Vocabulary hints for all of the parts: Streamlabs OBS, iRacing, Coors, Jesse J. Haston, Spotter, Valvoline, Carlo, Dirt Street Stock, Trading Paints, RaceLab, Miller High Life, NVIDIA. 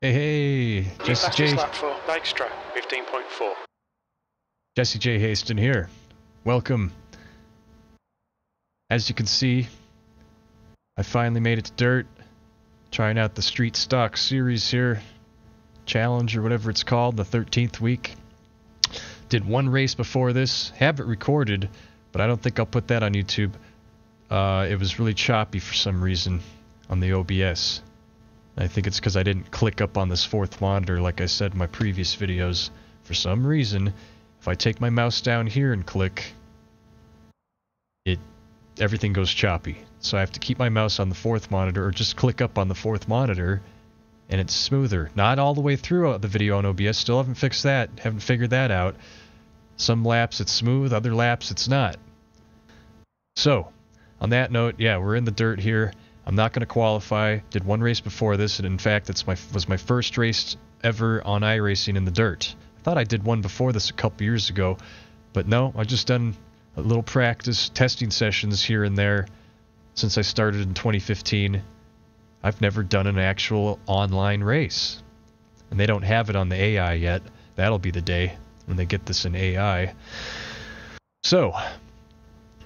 Hey, hey, Jesse J. Lap for Dykstra, 15.4. Jesse J. Haston here. Welcome. As you can see, I finally made it to dirt. Trying out the Street Stock Series here. Challenge or whatever it's called, the 13th week. Did one race before this. Have it recorded, but I don't think I'll put that on YouTube. It was really choppy for some reason on the OBS. I think it's because I didn't click up on this fourth monitor like I said in my previous videos. For some reason, if I take my mouse down here and click, everything goes choppy. So I have to keep my mouse on the fourth monitor or just click up on the fourth monitor and it's smoother. Not all the way through the video on OBS. Still haven't fixed that. Haven't figured that out. Some laps it's smooth, other laps it's not. So, on that note, yeah, we're in the dirt here. I'm not going to qualify. Did one race before this, and in fact, it was my first race ever on iRacing in the dirt. I thought I did one before this a couple years ago, but no, I've just done a little practice, testing sessions here and there since I started in 2015. I've never done an actual online race, and they don't have it on the AI yet. That'll be the day when they get this in AI. So,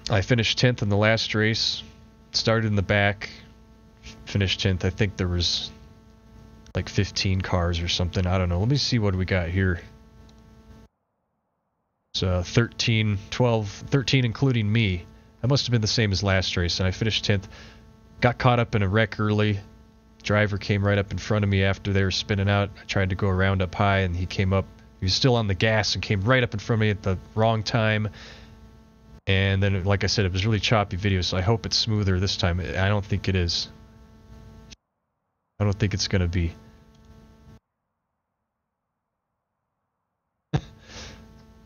I finished 10th in the last race, started in the back, finished 10th. I think there was like 15 cars or something. I don't know. Let me see what we got here. So 13 including me. That must have been the same as last race. And I finished 10th. Got caught up in a wreck early. Driver came right up in front of me after they were spinning out. I tried to go around up high and he came up. He was still on the gas and came right up in front of me at the wrong time. And then, like I said, it was really choppy video, so I hope it's smoother this time. I don't think it is. I don't think it's going to be.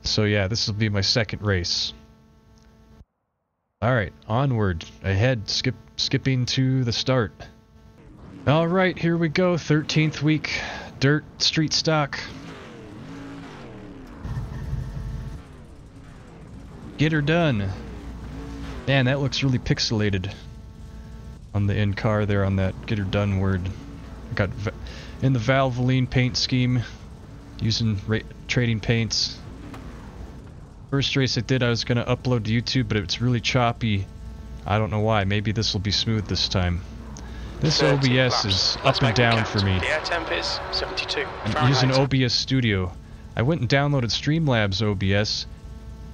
So yeah, this will be my second race. Alright, onward. Ahead, skipping to the start. Alright, here we go. 13th week. Dirt, street stock. Get her done. Man, that looks really pixelated on the end car there on that get her done word. I got in the Valvoline paint scheme using Trading Paints. First race I did, I was going to upload to YouTube, but it's really choppy. I don't know why. Maybe this will be smooth this time. This OBS is up and down for me. The air temp is 72 Fahrenheit. I'm using OBS Studio. I went and downloaded Streamlabs OBS.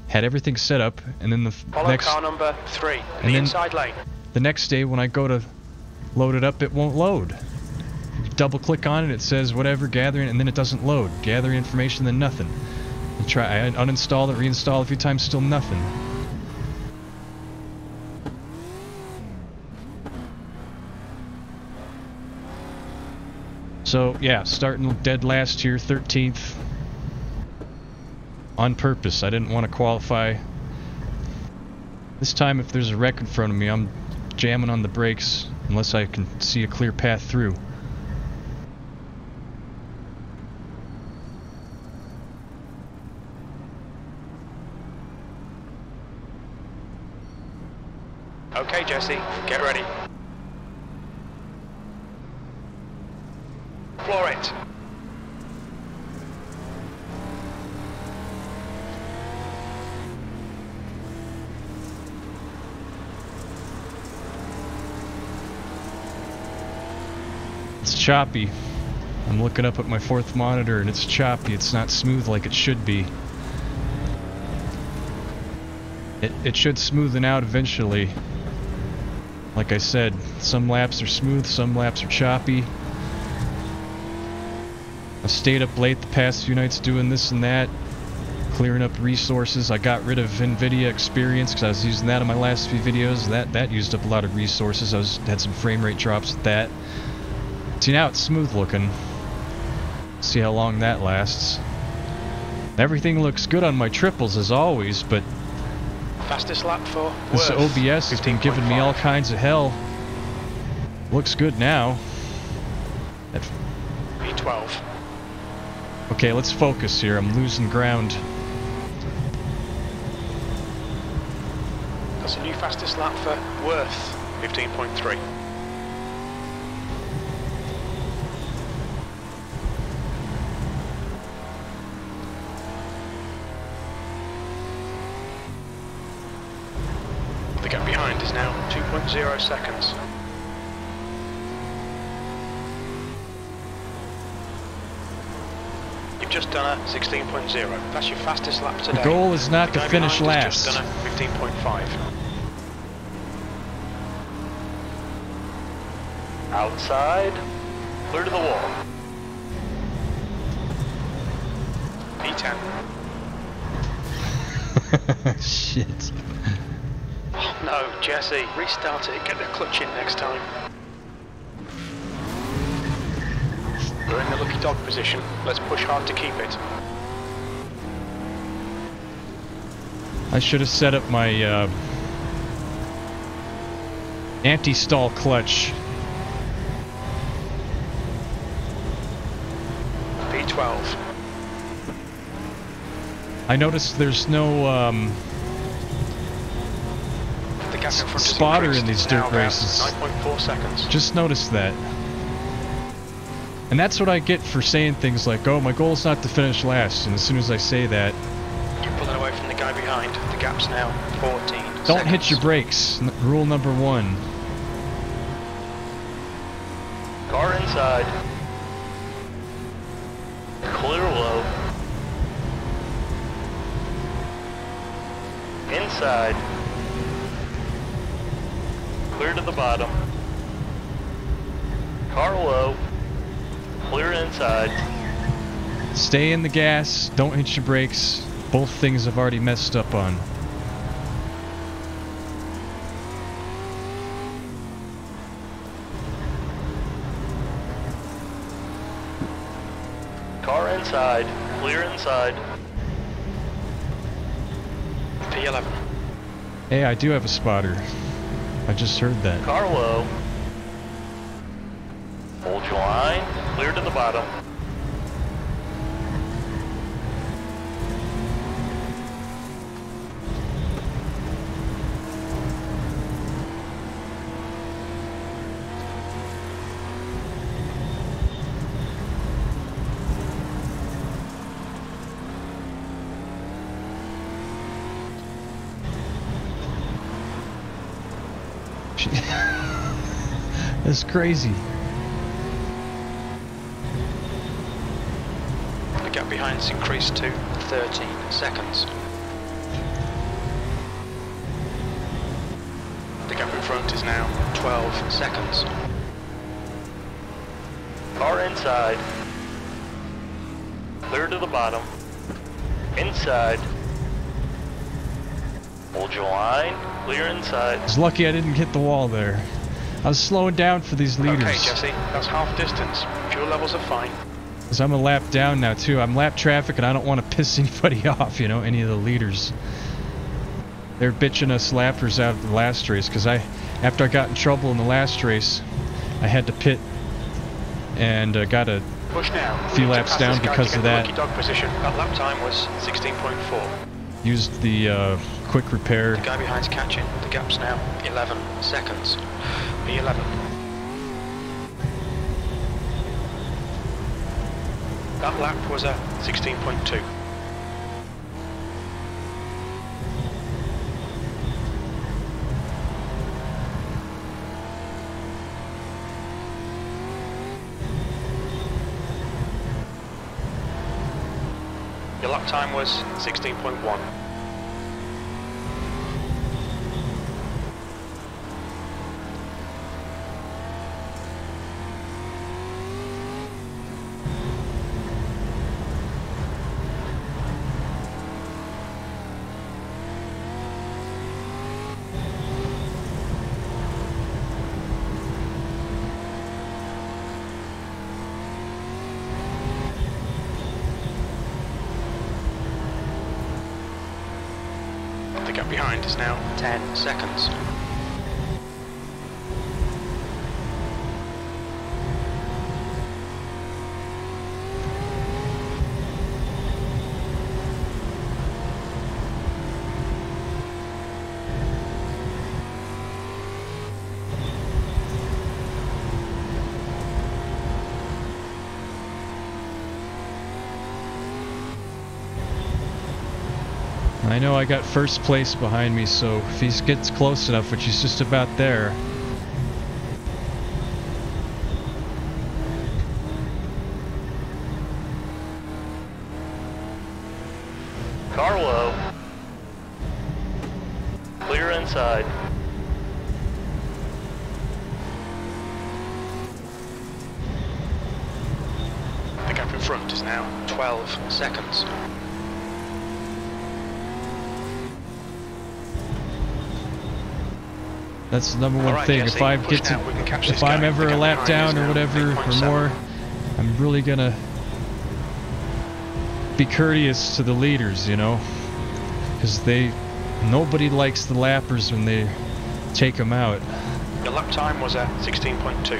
Had everything set up, and then the next car number 3 in the inside lane. The next day when I go to load it up, it won't load. You double click on it, it says whatever gathering, and then it doesn't load. Gathering information, then nothing. And I uninstalled it, reinstalled a few times, still nothing. So yeah, starting dead last here, 13th. On purpose. I didn't want to qualify. This time, if there's a wreck in front of me, I'm jamming on the brakes unless I can see a clear path through. Okay, Jesse, get ready. Floor it. It's choppy. I'm looking up at my fourth monitor and it's choppy. It's not smooth like it should be. It should smoothen out eventually. Like I said, some laps are smooth, some laps are choppy. I've stayed up late the past few nights doing this and that, clearing up resources. I got rid of NVIDIA experience because I was using that in my last few videos. That used up a lot of resources. I had some frame rate drops at that. See, now it's smooth looking. See how long that lasts. Everything looks good on my triples as always, but fastest lap for this OBS has been giving me all kinds of hell. Looks good now. B12. Okay, let's focus here. I'm losing ground. That's a new fastest lap for Worth, 15.3. now 2.0 seconds. You've just done a 16.0. That's your fastest lap today. The goal is not to finish last. Just done a 15.5. Outside, clear to the wall. P10. Shit. Oh no, Jesse, restart it, get the clutch in next time. We're in the lucky dog position, let's push hard to keep it. I should have set up my anti-stall clutch. 12. I noticed there's no the spotter in these dirt races. 9.4 seconds. Just noticed that. And that's what I get for saying things like, oh, my goal is not to finish last. And as soon as I say that... You're pulling away from the guy behind. The gap's now 14 seconds. Don't hit your brakes. Rule number one. Car inside. Clear low. Inside. Clear to the bottom. Car low. Clear inside. Stay in the gas. Don't hit your brakes. Both things I've already messed up on. Inside, clear inside. P11. Hey, I do have a spotter. I just heard that. Car low. Hold your line, clear to the bottom. That's crazy. The gap behind's increased to 13 seconds. The gap in front is now 12 seconds. Car inside. Clear to the bottom. Inside. Hold your line. Clear inside. It's lucky I didn't hit the wall there. I was slowing down for these leaders. Okay, Jesse, that's half distance. Fuel levels are fine. Because I'm a lap down now, too. I'm lap traffic, and I don't want to piss anybody off, you know, any of the leaders. They're bitching us lappers out of the last race, because after I got in trouble in the last race, I had to pit and got a few laps down because of that. That lap time was 16.4. Used the quick repair. The guy behind's catching. The gap's now 11 seconds. P11. That lap was a 16.2. Your lap time was 16.1. Behind is now 10 seconds. I know I got first place behind me, so if he gets close enough, which he's just about there. Carlo. Clear inside. The gap in front is now 12 seconds. That's the number one thing. Jesse, if I'm ever a lap down or whatever or more, I'm really gonna be courteous to the leaders, you know, because nobody likes the lappers when they take them out. The lap time was at 16.2.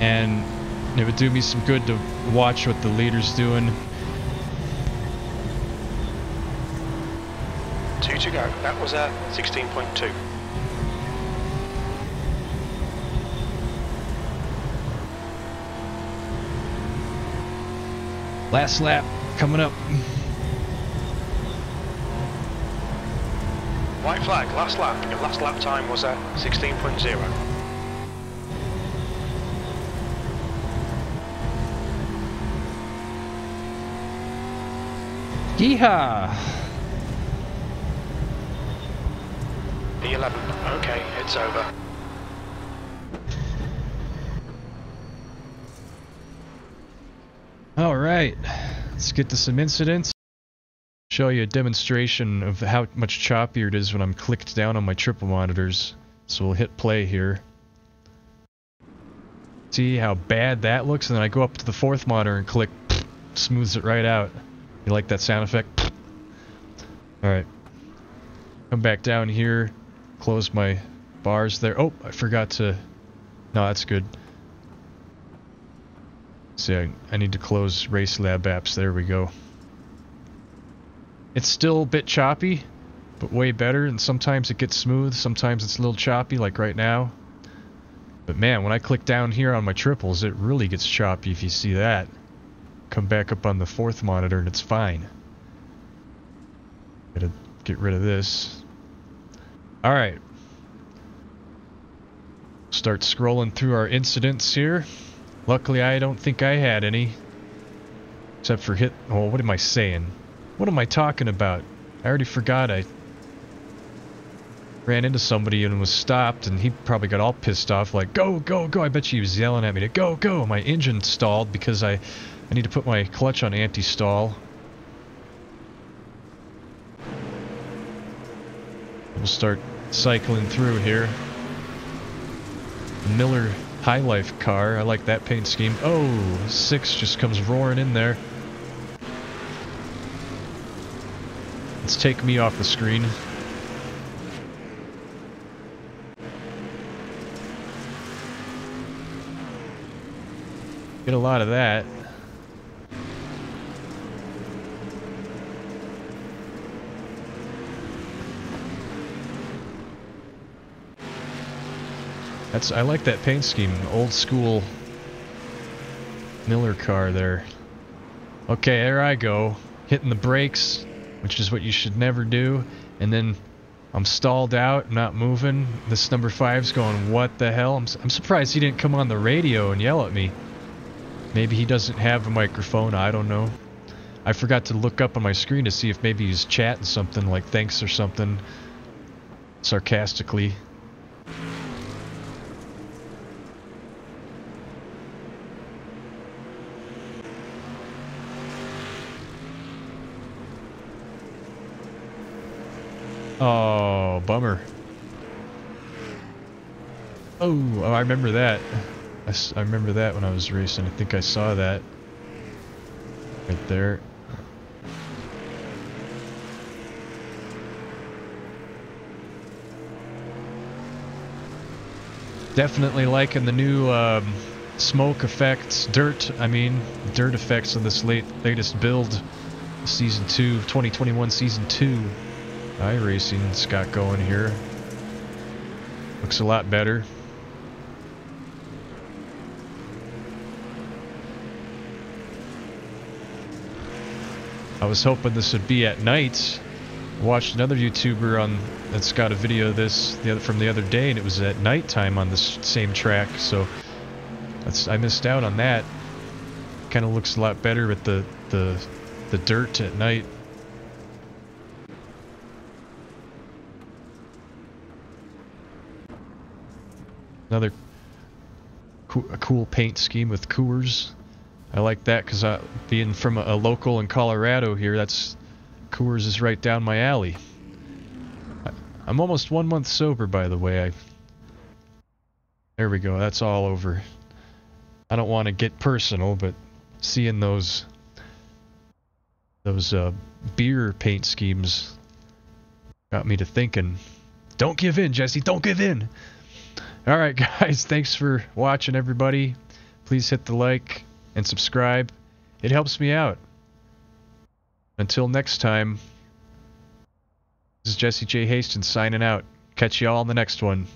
And it would do me some good to watch what the leader's doing. To go. That was at 16.2. Last lap coming up. White flag, last lap. Your last lap time was at 16.0. Yeehaw! 11. Okay, it's over. All right, let's get to some incidents. Show you a demonstration of how much choppier it is when I'm clicked down on my triple monitors. So we'll hit play here. See how bad that looks, and then I go up to the fourth monitor and click, smooths it right out. You like that sound effect? All right, come back down here. Close my bars there. Oh, I forgot to... No, that's good. See, I need to close RaceLab apps. There we go. It's still a bit choppy, but way better. And sometimes it gets smooth. Sometimes it's a little choppy, like right now. But man, when I click down here on my triples, it really gets choppy if you see that. Come back up on the fourth monitor and it's fine. Gotta get rid of this. All right, start scrolling through our incidents here. Luckily, I don't think I had any, except for hit. Oh, what am I saying? What am I talking about? I already forgot. I ran into somebody and was stopped, and he probably got all pissed off, like, go, go, go. I bet you he was yelling at me to go, go. My engine stalled because I need to put my clutch on anti-stall. We'll start cycling through here. Miller High Life car. I like that paint scheme. Oh, six just comes roaring in there. Let's take me off the screen. Get a lot of that. That's, I like that paint scheme, old school Miller car there. Okay, there I go, hitting the brakes, which is what you should never do. And then I'm stalled out, not moving. This number five's going, what the hell? I'm surprised he didn't come on the radio and yell at me. Maybe he doesn't have a microphone, I don't know. I forgot to look up on my screen to see if maybe he's chatting something like thanks or something, sarcastically. Oh, bummer. Oh, I remember that. I remember that when I was racing. I think I saw that. Right there. Definitely liking the new smoke effects, dirt effects of this latest build. Season 2, 2021 Season 2. iRacing's got going here. Looks a lot better. I was hoping this would be at night. Watched another YouTuber on that's got a video of this from the other day, and it was at nighttime on this same track. So that's, I missed out on that. Kind of looks a lot better with the dirt at night. Another cool paint scheme with Coors. I like that because being from a local in Colorado here, that's Coors is right down my alley. I'm almost 1 month sober, by the way. There we go. That's all over. I don't want to get personal, but seeing those beer paint schemes got me to thinking. Don't give in, Jesse. Don't give in. All right, guys. Thanks for watching, everybody. Please hit the like and subscribe. It helps me out. Until next time, this is Jesse J. Haston signing out. Catch you all in the next one.